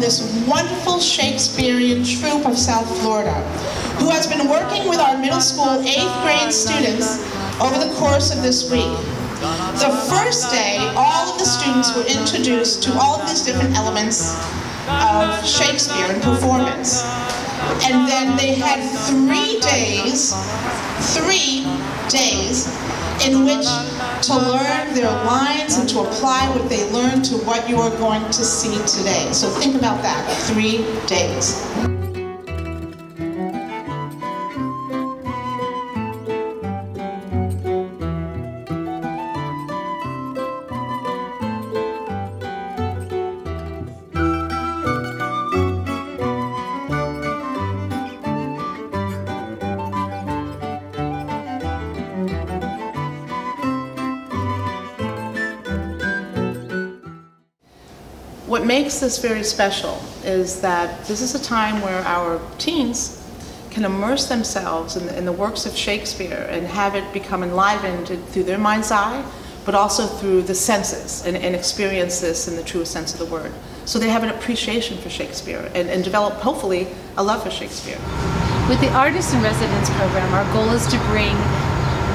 from this wonderful Shakespearean troupe of South Florida, who has been working with our middle school 8th grade students over the course of this week. The first day, all of the students were introduced to all of these different elements of Shakespeare and performance. And then they had 3 days in which to learn their lines and to apply what they learned to what you are going to see today. So think about that, 3 days. What makes this very special is that this is a time where our teens can immerse themselves in the works of Shakespeare and have it become enlivened through their mind's eye, but also through the senses, and experience this in the truest sense of the word. So they have an appreciation for Shakespeare and develop, hopefully, a love for Shakespeare. With the Artist in Residence program, our goal is to bring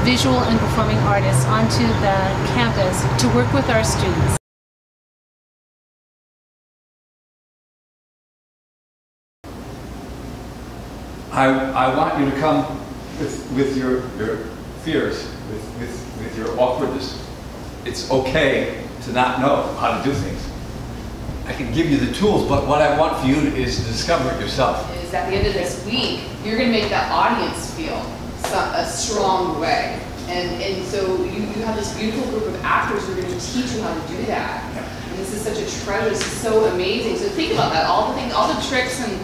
visual and performing artists onto the campus to work with our students. I want you to come with your fears, with your awkwardness. It's okay to not know how to do things. I can give you the tools, but what I want for you is to discover it yourself. Is at the end of this week, you're going to make that audience feel a strong way. And so you have this beautiful group of actors who are going to teach you how to do that. And this is such a treasure. This is so amazing. So think about that, all the things, all the tricks and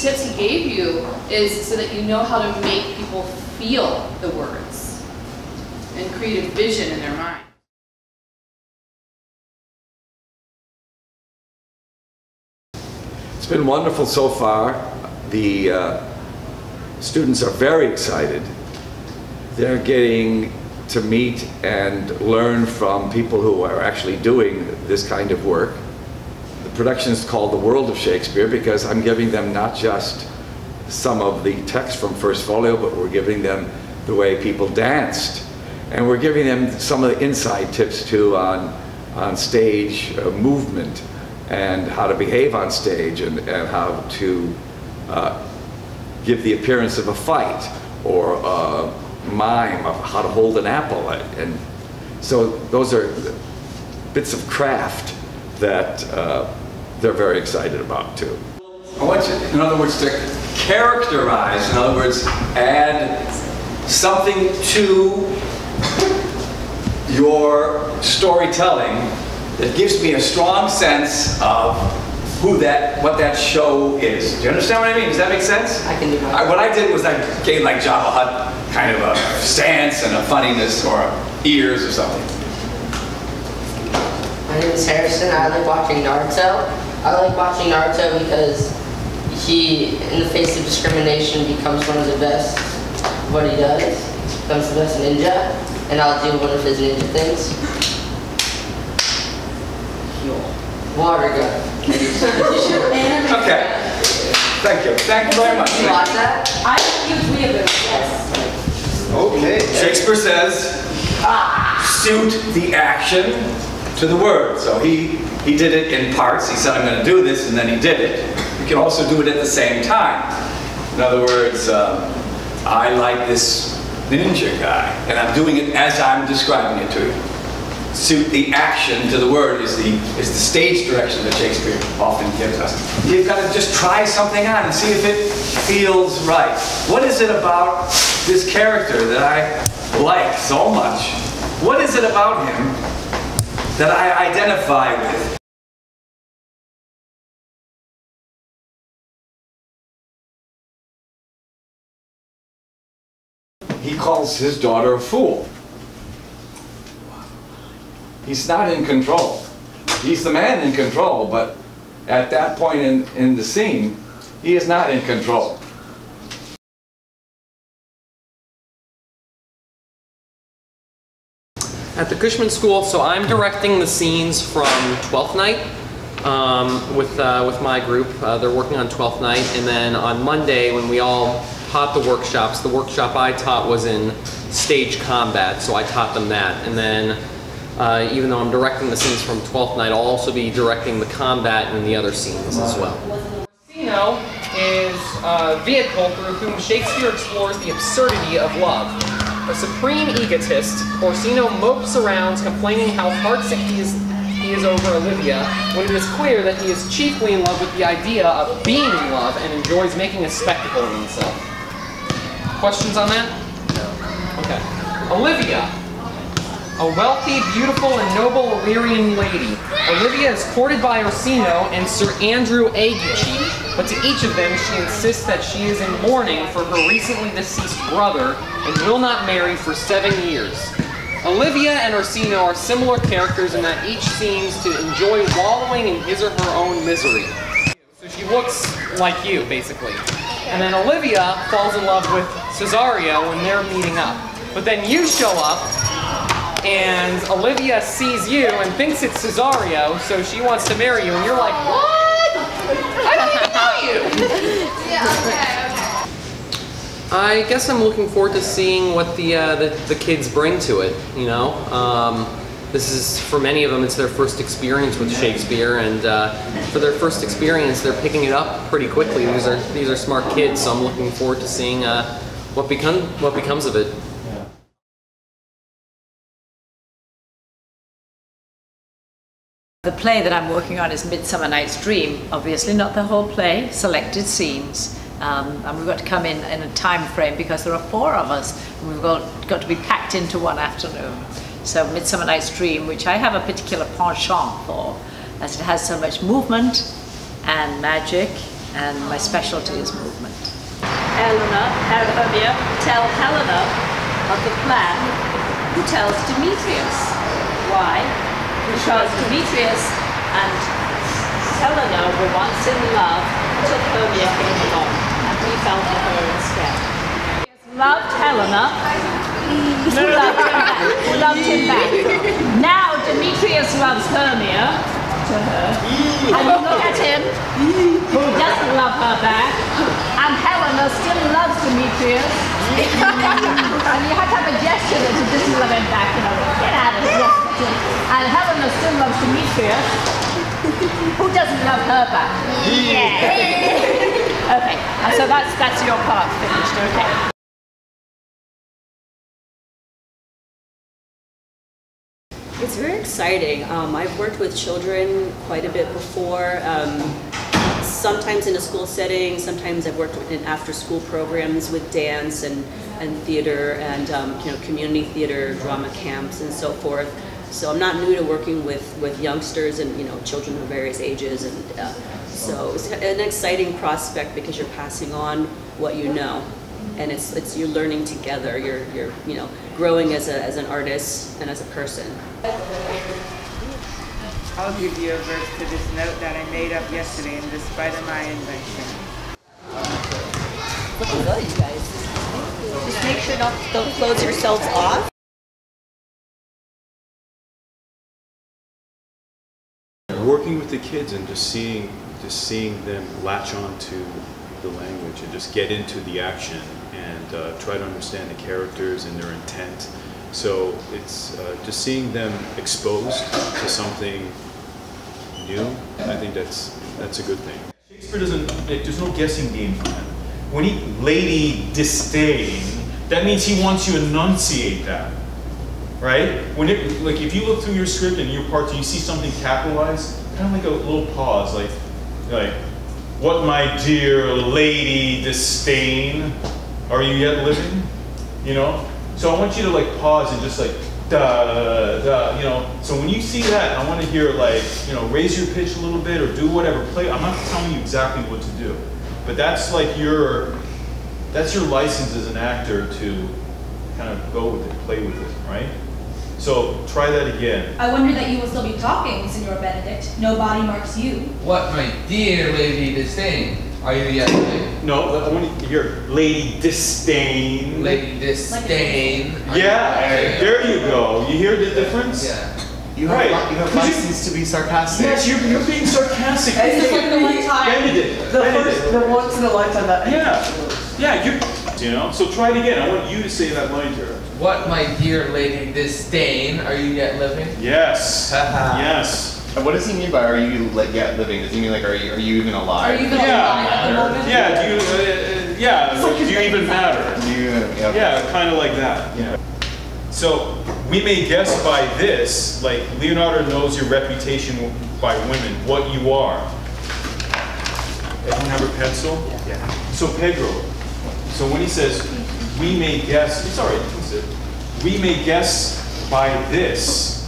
tips he gave you is so that you know how to make people feel the words and create a vision in their mind. It's been wonderful so far. The students are very excited. They're getting to meet and learn from people who are actually doing this kind of work. The production is called The World of Shakespeare because I'm giving them not just some of the text from First Folio, but we're giving them the way people danced. And we're giving them some of the inside tips too on stage movement and how to behave on stage and how to give the appearance of a fight or a mime of how to hold an apple. And so those are bits of craft that they're very excited about too. I want you, in other words, to characterize, in other words, add something to your storytelling that gives me a strong sense of who that, what that show is. Do you understand what I mean? Does that make sense? I can do that. What I did was I gave like Jabba Hutt kind of a stance and a funniness or ears or something. My name is Harrison. I like watching Naruto. I like watching Naruto because he, in the face of discrimination, becomes one of the best at what he does. Becomes the best ninja, and I'll do one of his ninja things. Water gun. Okay. Thank you. Thank you very much. You like that? I think you three of them. Yes. Okay. Shakespeare says, suit the action to the word. So he did it in parts. He said, I'm going to do this, and then he did it. You can also do it at the same time. In other words, I like this ninja guy, and I'm doing it as I'm describing it to you. Suit the action to the word is the stage direction that Shakespeare often gives us. You've got to just try something on and see if it feels right. What is it about this character that I like so much? What is it about him that I identify with? He calls his daughter a fool. He's not in control. He's the man in control, but at that point in the scene, he is not in control. At the Cushman School, so I'm directing the scenes from Twelfth Night, with my group. They're working on Twelfth Night, and then on Monday when we all taught the workshops, the workshop I taught was in stage combat, so I taught them that. And then even though I'm directing the scenes from Twelfth Night, I'll also be directing the combat and the other scenes as well. Orsino is a vehicle through whom Shakespeare explores the absurdity of love. A supreme egotist, Orsino mopes around complaining how heartsick he is over Olivia, when it is clear that he is chiefly in love with the idea of being in love and enjoys making a spectacle of himself. Questions on that? No. Okay. Olivia. A wealthy, beautiful, and noble Illyrian lady. Olivia is courted by Orsino and Sir Andrew Aguecheek, but to each of them she insists that she is in mourning for her recently deceased brother and will not marry for 7 years. Olivia and Orsino are similar characters in that each seems to enjoy wallowing in his or her own misery. So she looks like you, basically. And then Olivia falls in love with Cesario when they're meeting up. But then you show up, and Olivia sees you and thinks it's Cesario, so she wants to marry you, and you're like, what? I don't even know you! Yeah, okay. I guess I'm looking forward to seeing what the kids bring to it, you know? This is, for many of them, it's their first experience with Shakespeare, and for their first experience, they're picking it up pretty quickly. These are smart kids, so I'm looking forward to seeing what becomes of it. The play that I'm working on is Midsummer Night's Dream, obviously not the whole play, selected scenes. And we've got to come in a time frame because there are 4 of us, and we've got to be packed into one afternoon. So Midsummer Night's Dream, which I have a particular penchant for, as it has so much movement and magic, and my specialty is movement. Olivia, tell Helena of the plan who tells Demetrius. Why? Because Demetrius and Helena were once in love until Phobia came along and he fell for her instead. He loved Helena, who loved him back. Now Demetrius loves Hermia to her, and look at him, who doesn't love her back, and Helena still loves Demetrius, and you have to have a gesture that she doesn't love him back, you know, get out of here. And Helena still loves Demetrius, who doesn't love her back? Yeah. Okay, so that's your part finished, okay? It's very exciting. I've worked with children quite a bit before, sometimes in a school setting, sometimes I've worked in after-school programs with dance and theater and you know, community theater, drama camps, and so forth. So I'm not new to working with youngsters and, you know, children of various ages, and so it's an exciting prospect because you're passing on what you know, and it's you're learning together. You're you know, growing as an artist and as a person. I'll give you a verse to this note that I made up yesterday in despite of my invention. Looking good, you guys. Just make sure don't close yourselves off. Working with the kids and just seeing them latch on to the language and just get into the action and try to understand the characters and their intent. So it's just seeing them exposed to something new. I think that's a good thing. Shakespeare doesn't. There's no guessing game for him. When he lady disdain, that means he wants you to enunciate that. Right? When it, like, if you look through your script and your parts and you see something capitalized, kind of like a little pause, like, what my dear lady disdain, are you yet living? You know? So I want you to like pause and just like, da, da, you know? So when you see that, I want to hear like, you know, raise your pitch a little bit or do whatever, play. I'm not telling you exactly what to do, but that's like that's your license as an actor to kind of go with it, play with it, right? So try that again. I wonder that you will still be talking, Signor Benedict. No body marks you. What, my dear lady disdain? Are you yet living? No, I want to hear lady disdain. Lady disdain. Yeah, there you go. You hear the difference? Yeah. You have license to be sarcastic. Yes, you're being sarcastic. It's like the one time. The once in a lifetime that. Yeah. Yeah, you know? So try it again. I want you to say that line to her. What, my dear lady, disdain, are you yet living? Yes. Yes. What does he mean by are you yet living? Does he mean like are you even alive? Are you even alive at the moment? Yeah. Do you? Yeah. Like, do you even matter? Do you? Yeah. Yeah. Kind of like that. Yeah. So we may guess by this, like Leonardo knows your reputation by women, what you are. Everyone have a pencil? Yeah. So Pedro. So when he says, we may guess. It's alright. We may guess by this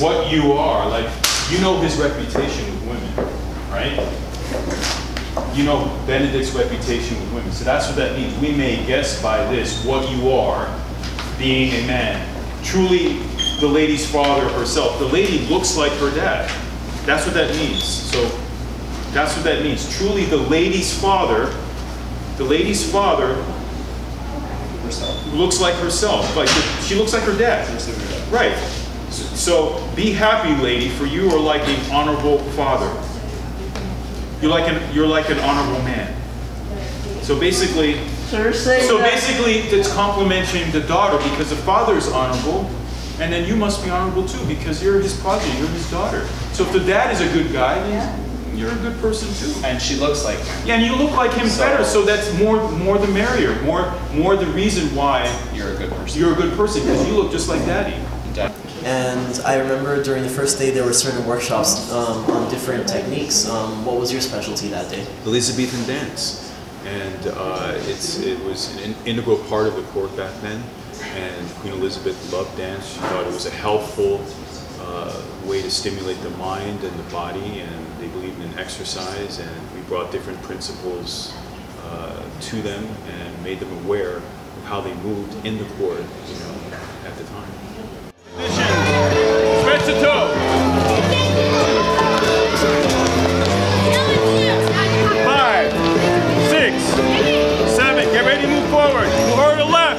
what you are. Like, you know his reputation with women, right? You know Benedict's reputation with women. So that's what that means. We may guess by this what you are, being a man. Truly, the lady's father herself. The lady looks like her dad. That's what that means. So that's what that means. Truly, the lady's father herself. Looks like herself. Like, she looks like her dad. Right. So be happy, lady, for you are like an honorable father. You're like an honorable man. So basically, it's complimenting the daughter because the father is honorable, and then you must be honorable too because you're his progeny, you're his daughter. So if the dad is a good guy, then you're a good person too. And she looks like him. Yeah, and you look like him better. So that's more the merrier, more the reason why you're a good person. You're a good person because you look just like daddy. And I remember during the first day there were certain workshops on different techniques. What was your specialty that day? Elizabethan dance, and it was an integral part of the court back then. And Queen Elizabeth loved dance. She thought it was a helpful way to stimulate the mind and the body, and they believed in exercise. And we brought different principles to them and made them aware of how they moved in the court, you know, at the time. Stretch the toe. Five, six, seven. Get ready to move forward. Move over to the left. Forward.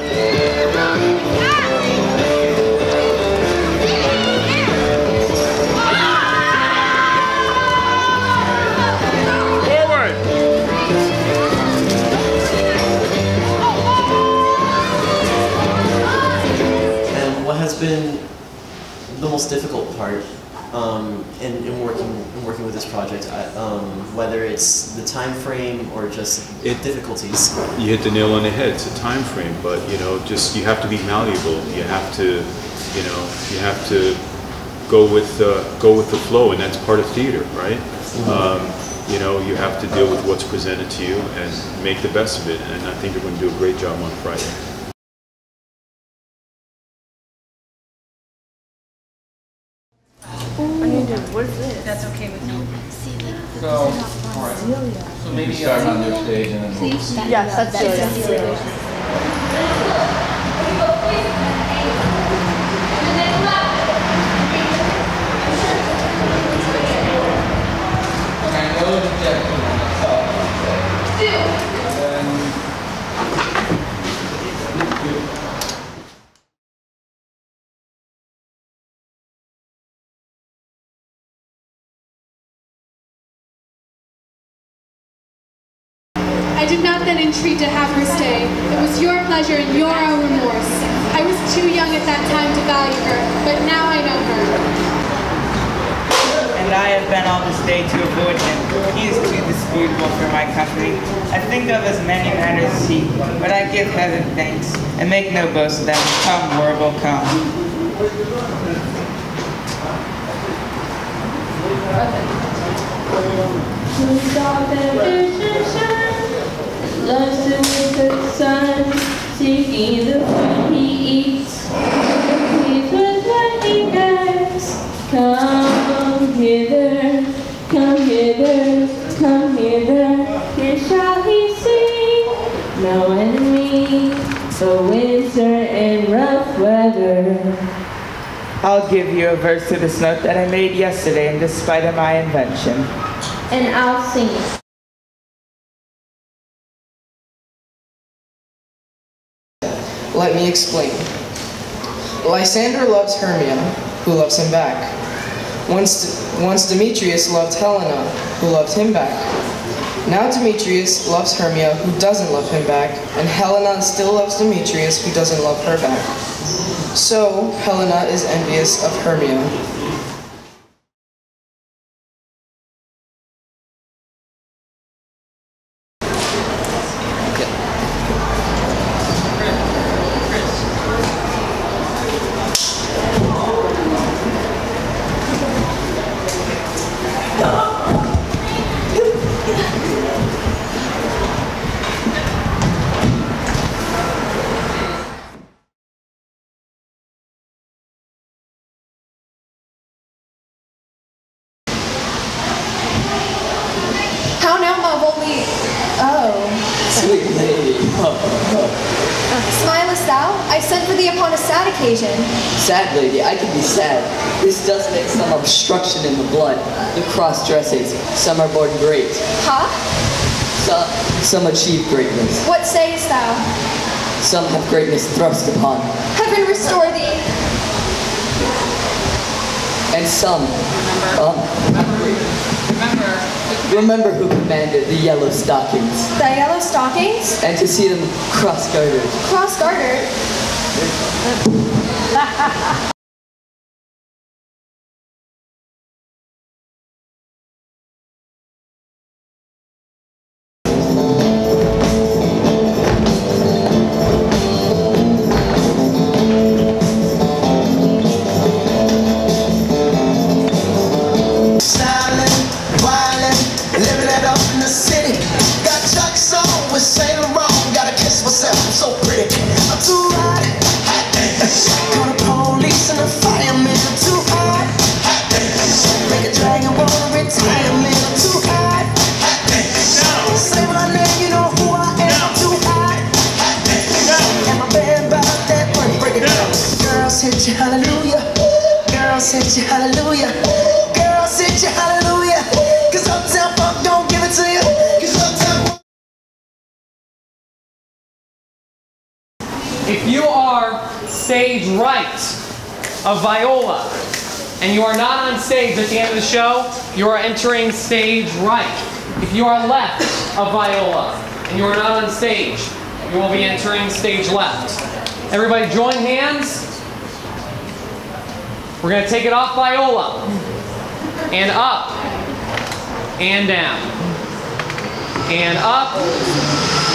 And what has been the most difficult part in working with this project, whether it's the time frame or just difficulties? You hit the nail on the head. It's a time frame, but you know, just you have to be malleable. You have to, you know, you have to go with the flow, and that's part of theater, right? Mm-hmm. You know, you have to deal with what's presented to you and make the best of it. And I think you're going to do a great job on Friday. What is this? That's okay with me. So, all right. So maybe start on their stage and then move. Yes, that's it. I did not then entreat to have her stay. It was your pleasure and your own remorse. I was too young at that time to value her, but now I know her. And I have been all this day to avoid him. He is too disputable for my company. I think of as many matters as he, but I give heaven thanks, and make no boast of them. Come, horrible, come. Loves him with the sun, seeking the food he eats. Pleased with what he does. Come hither, come hither, come hither. Here shall he sing. No enemy, the winter and rough weather. I'll give you a verse to this note that I made yesterday in despite of my invention. And I'll sing it. Let me explain. Lysander loves Hermia, who who loves him back. Once Demetrius loved Helena, who loved him back. Now Demetrius loves Hermia, who doesn't love him back, and Helena still loves Demetrius, who doesn't love her back. So Helena is envious of Hermia. Sad lady, I can be sad. This does make some obstruction in the blood. The cross dresses. Some are born great. Huh? Some achieve greatness. What sayest thou? Some have greatness thrust upon. Heaven restore thee. And some. Remember who commanded the yellow stockings. The yellow stockings? And to see them cross-gartered. Cross-gartered? If you are stage right of viola, and you are not on stage at the end of the show, you are entering stage right. If you are left of viola, and you are not on stage, you will be entering stage left. Everybody join hands. We're going to take it off viola, and up, and down, and up,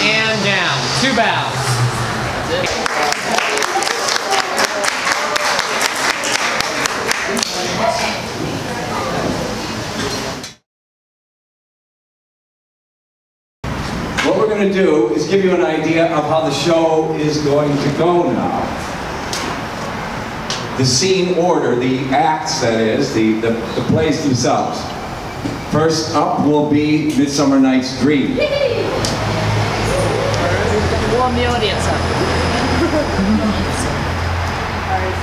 and down. Two bows. What we're going to do is give you an idea of how the show is going to go now. The scene order, the acts that is, the plays themselves. First up will be Midsummer Night's Dream. Warm the audience up.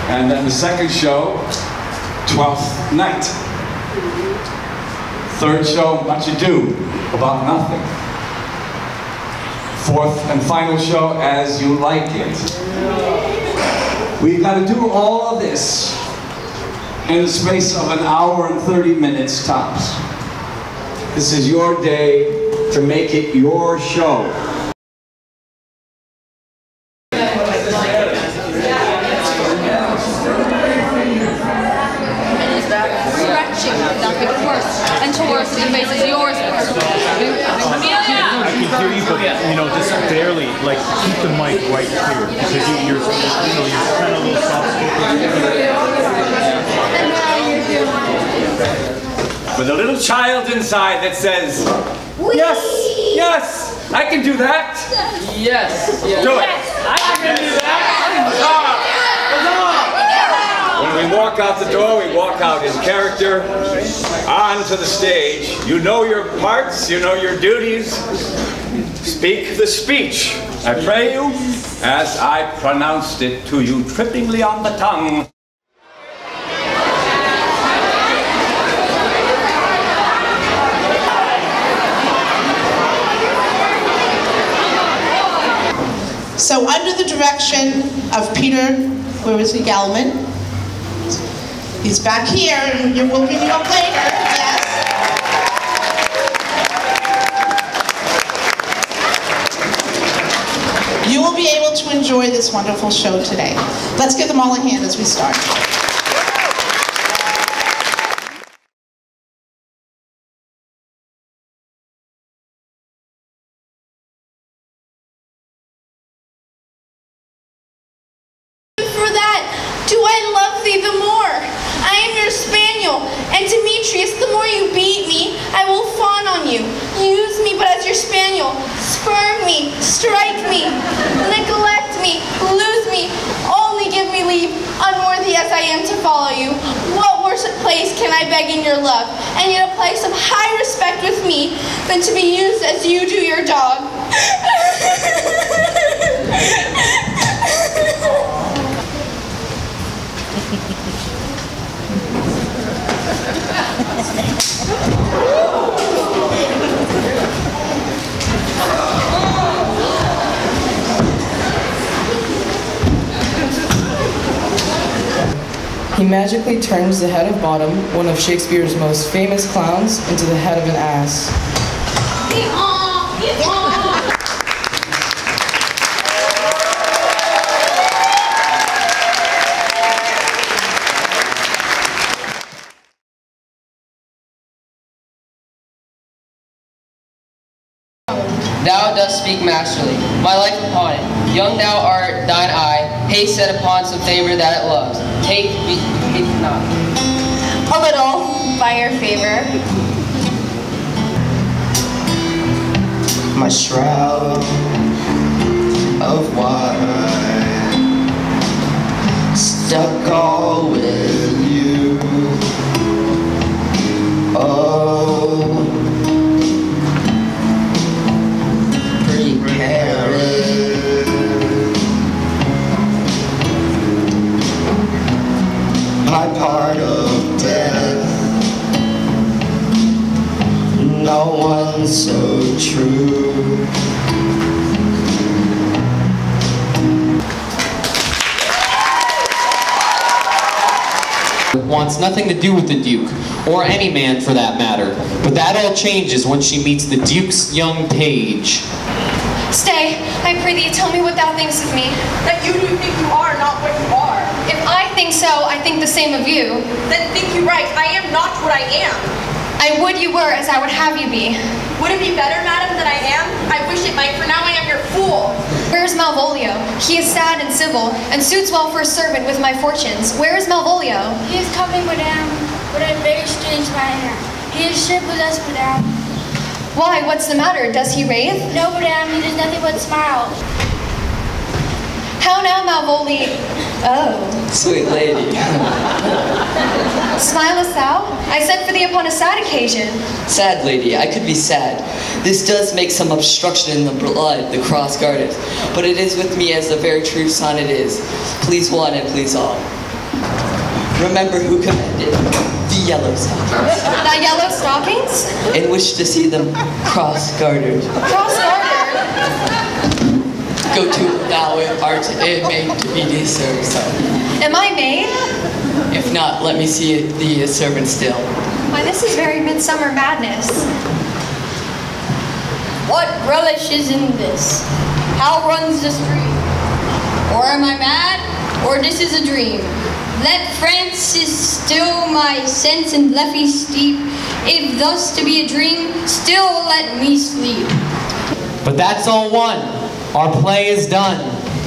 And then the second show, Twelfth Night. Third show, Much Ado About Nothing. Fourth and final show, As You Like It. We've got to do all of this in the space of an hour and 30 minutes tops. This is your day to make it your show. Child inside that says, whee! Yes, yes, I can do that. Yes, yes. Do it. Yes. I can do that. When we walk out the door, we walk out in character, onto the stage. You know your parts, you know your duties. Speak the speech, I pray you, as I pronounced it to you trippingly on the tongue. So under the direction of Peter, Gallman, He's back here, and we'll bring you up later. Yes. You will be able to enjoy this wonderful show today. Let's give them all a hand as we start. He magically turns the head of Bottom, one of Shakespeare's most famous clowns, into the head of an ass. Thou dost speak masterly, my life upon it. Young thou art, thine eye, haste set upon some favor that it loves. Take, be not. A little, by your favor. My shroud of water, stuck all with you. Oh. My part of death, no one so true. Wants nothing to do with the Duke, or any man for that matter, but that all changes when she meets the Duke's young page. Stay, I pray thee, tell me what thou thinkst of me. That you do think you are not what you are. If I think so, I think the same of you. Then think you right, I am not what I am. I would you were as I would have you be. Would it be better, madam, that I am? I wish it might, for now I am your fool. Where is Malvolio? He is sad and civil, and suits well for a servant with my fortunes. Where is Malvolio? He is coming, madam, but I beg strange by him. He is ship with us, madam. Why, what's the matter? Does he rave? No, madame, he does nothing but smile. How now, Malvolio? Oh. Sweet lady. Smilest thou? I sent for thee upon a sad occasion. Sad lady, I could be sad. This does make some obstruction in the blood, the cross guarded. But it is with me as the very true son it is. Please one and please all. Remember who commanded the yellow stockings. The yellow stockings? And wish to see them cross-gartered. Cross-gartered? Go to thou art a maid to be the servant. Am I maid? If not, let me see the servant still. Why, this is very Midsummer Madness. What relish is in this? How runs the stream? Or am I mad? Or this is a dream? Let Francis still my sense and Leffy steep. If thus to be a dream, still let me sleep. But that's all one. Our play is done,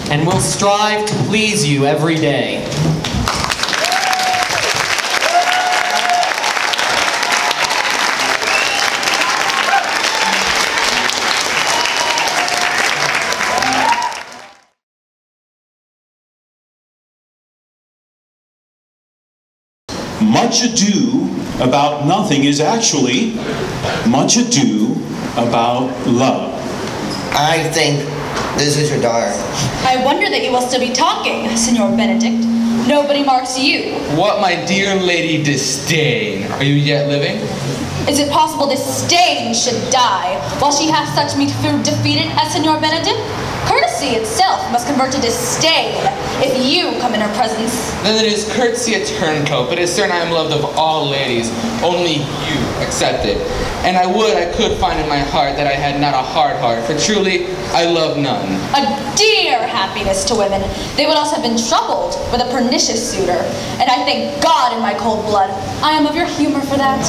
and we'll strive to please you every day. Much Ado About Nothing is actually Much Ado About Love. I think this is your daughter. I wonder that you will still be talking, Signor Benedict. Nobody marks you. What, my dear lady, disdain. Are you yet living? Is it possible disdain should die while she hath such me defeated as Signor Benedict? Courtesy itself must convert to disdain if you come in her presence. Then it is courtesy a turncoat, but it is certain I am loved of all ladies, only you accepted. And I would I could find in my heart that I had not a hard heart, for truly I love none. A dear happiness to women. They would else have been troubled with a pernicious suitor. And I thank God in my cold blood, I am of your humor for that.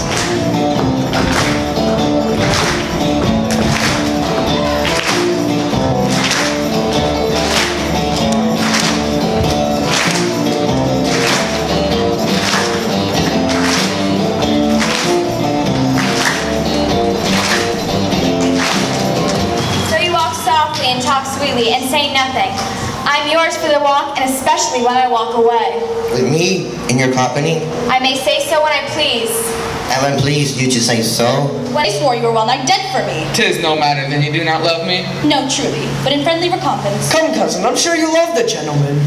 And talk sweetly and say nothing. I'm yours for the walk, and especially when I walk away. With me in your company? I may say so when I please. Am I pleased you to say so? When I swore you were well nigh dead for me. 'Tis no matter, then you do not love me? No, truly, but in friendly recompense. Come, cousin, I'm sure you love the gentleman.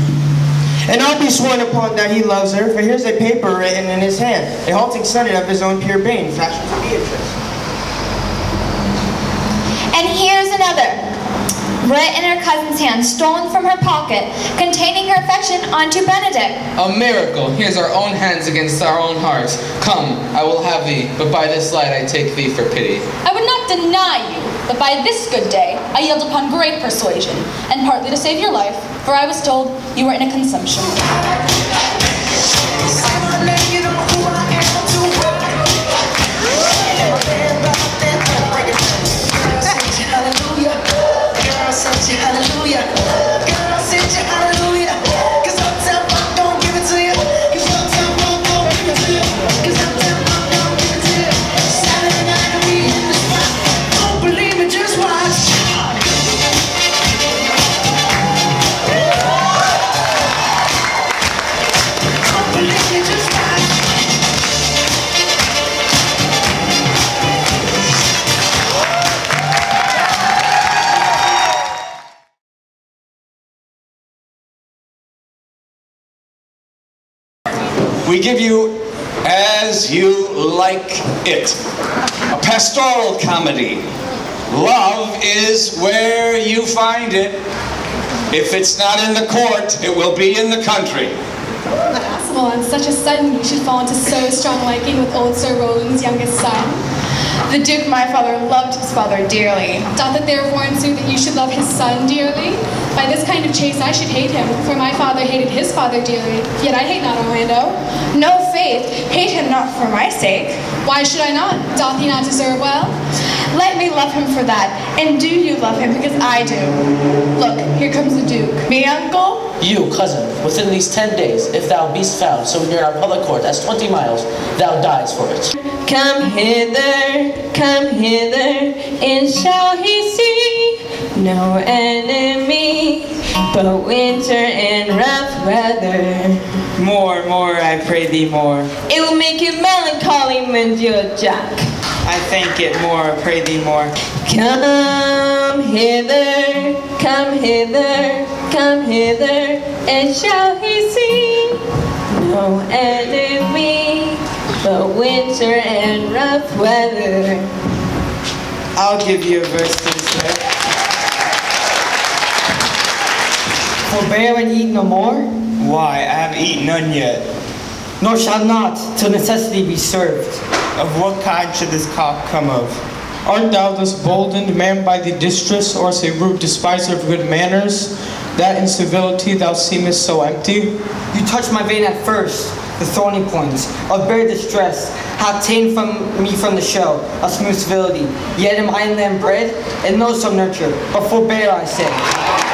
And I'll be sworn upon that he loves her, for here's a paper written in his hand, a halting sonnet of his own pure vein, fashioned for Beatrice. And here's another. Writ in her cousin's hand, stolen from her pocket, containing her affection unto Benedick. A miracle! Here's our own hands against our own hearts. Come, I will have thee, but by this light I take thee for pity. I would not deny you, but by this good day I yield upon great persuasion, and partly to save your life, for I was told you were in a consumption. Hallelujah, girl, I said you hallelujah, 'cause uptown pop don't give it to you, 'cause uptown pop don't give it to you, 'cause uptown pop don't give it to you. Saturday night and we in the spot, don't believe me, just watch. Don't believe me, just watch. We give you As You Like It, a pastoral comedy. Love is where you find it. If it's not in the court, it will be in the country. Impossible on such a sudden we should fall into so strong liking with old Sir Roland's youngest son. The Duke, my father, loved his father dearly. Doth it therefore ensue that you should love his son dearly? By this kind of chase I should hate him, for my father hated his father dearly, yet I hate not Orlando. No, faith, hate him not for my sake. Why should I not? Doth he not deserve well? Let me love him for that, and do you love him, because I do. Look, here comes the Duke. Me, uncle? You, cousin, within these 10 days, if thou beest found so near our public court as 20 miles, thou dies for it. Come hither, and shall he see no enemy but winter and rough weather? More, more, I pray thee, more. It will make you melancholy, Monsieur Jack. I thank it more, I pray thee, more. Come hither, and shall he see no enemy but winter and rough weather? I'll give you a verse to say. Forbear and eat no more? Why, I have eaten none yet. Nor shall not, till necessity be served. Of what kind should this cock come of? Art thou thus boldened, man, by the distress, or say rude despiser of good manners, that in civility thou seemest so empty? You touched my vein at first, the thorny points of bare distress, have ta'en from me from the shell of smooth civility. Yet am I in them bred, and no so nurture, but forbear, I say.